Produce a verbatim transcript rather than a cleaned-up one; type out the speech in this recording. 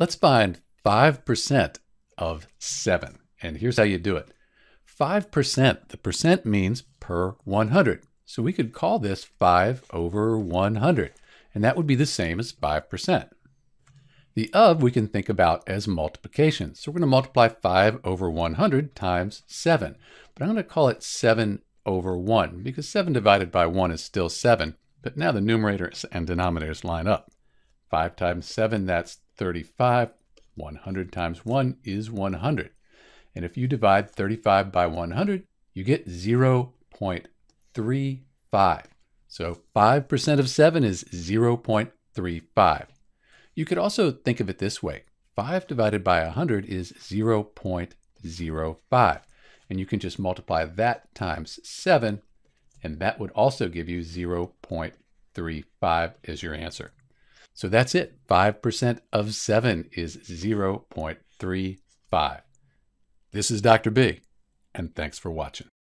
Let's find five percent of seven. And here's how you do it. five percent, the percent means per one hundred. So we could call this five over one hundred. And that would be the same as five percent. The of we can think about as multiplication. So we're going to multiply five over one hundred times seven. But I'm going to call it seven over one, because seven divided by one is still seven. But now the numerators and denominators line up. five times seven, that's thirty-five. one hundred times one is one hundred. And if you divide thirty-five by one hundred, you get zero point three five. So five percent of seven is zero point three five. You could also think of it this way. five divided by one hundred is zero point zero five. And you can just multiply that times seven, and that would also give you zero point three five as your answer. So that's it. five percent of seven is zero point three five. This is Doctor B, and thanks for watching.